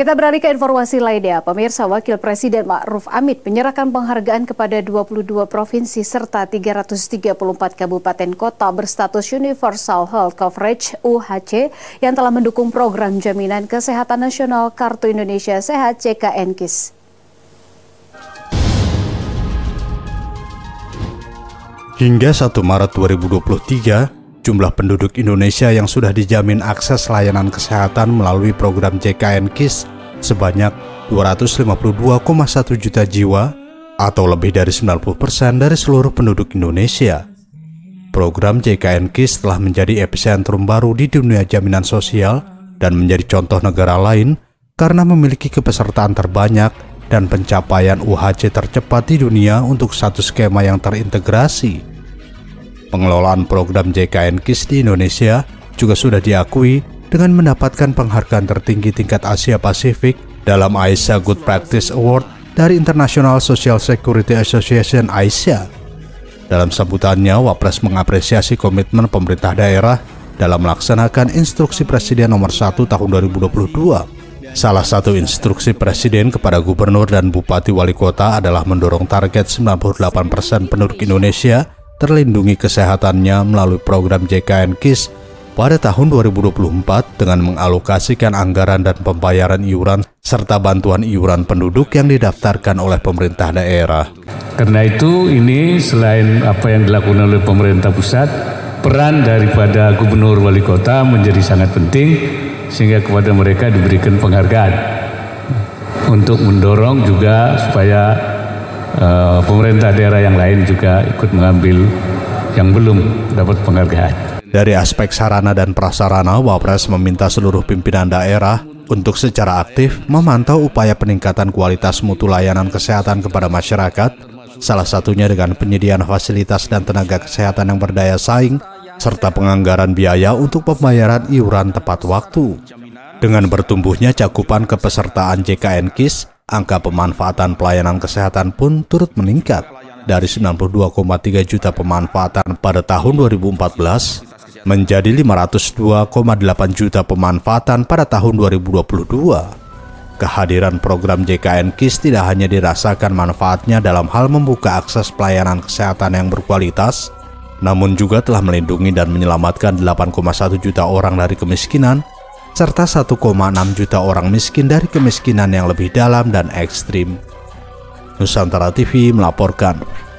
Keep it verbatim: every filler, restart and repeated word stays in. Kita beralih ke informasi lainnya. Pemirsa, Wakil Presiden Ma'ruf Amin menyerahkan penghargaan kepada dua puluh dua provinsi serta tiga ratus tiga puluh empat kabupaten kota berstatus Universal Health Coverage U H C yang telah mendukung program Jaminan Kesehatan Nasional Kartu Indonesia Sehat J K N K I S. Hingga satu Maret dua ribu dua puluh tiga, jumlah penduduk Indonesia yang sudah dijamin akses layanan kesehatan melalui program J K N K I S sebanyak dua ratus lima puluh dua koma satu juta jiwa atau lebih dari sembilan puluh persen dari seluruh penduduk Indonesia. Program J K N K I S telah menjadi epicentrum baru di dunia jaminan sosial dan menjadi contoh negara lain karena memiliki kepesertaan terbanyak dan pencapaian U H C tercepat di dunia untuk satu skema yang terintegrasi. Pengelolaan program J K N K I S di Indonesia juga sudah diakui dengan mendapatkan penghargaan tertinggi tingkat Asia Pasifik dalam AISA Good Practice Award dari International Social Security Association (AISA). Dalam sambutannya, Wapres mengapresiasi komitmen pemerintah daerah dalam melaksanakan Instruksi Presiden Nomor satu tahun dua ribu dua puluh dua. Salah satu instruksi Presiden kepada Gubernur dan Bupati Wali Kota adalah mendorong target sembilan puluh delapan persen penduduk Indonesia terlindungi kesehatannya melalui program J K N K I S pada tahun dua ribu dua puluh empat dengan mengalokasikan anggaran dan pembayaran iuran serta bantuan iuran penduduk yang didaftarkan oleh pemerintah daerah. Karena itu ini selain apa yang dilakukan oleh pemerintah pusat, peran daripada gubernur wali kota menjadi sangat penting sehingga kepada mereka diberikan penghargaan untuk mendorong juga supaya Uh, pemerintah daerah yang lain juga ikut mengambil yang belum dapat penghargaan. Dari aspek sarana dan prasarana, Wapres meminta seluruh pimpinan daerah untuk secara aktif memantau upaya peningkatan kualitas mutu layanan kesehatan kepada masyarakat, salah satunya dengan penyediaan fasilitas dan tenaga kesehatan yang berdaya saing, serta penganggaran biaya untuk pembayaran iuran tepat waktu. Dengan bertumbuhnya cakupan kepesertaan J K N K I S, angka pemanfaatan pelayanan kesehatan pun turut meningkat dari sembilan puluh dua koma tiga juta pemanfaatan pada tahun dua ribu empat belas menjadi lima ratus dua koma delapan juta pemanfaatan pada tahun dua ribu dua puluh dua. Kehadiran program J K N K I S tidak hanya dirasakan manfaatnya dalam hal membuka akses pelayanan kesehatan yang berkualitas, namun juga telah melindungi dan menyelamatkan delapan koma satu juta orang dari kemiskinan, serta satu koma enam juta orang miskin dari kemiskinan yang lebih dalam dan ekstrim. Nusantara T V melaporkan.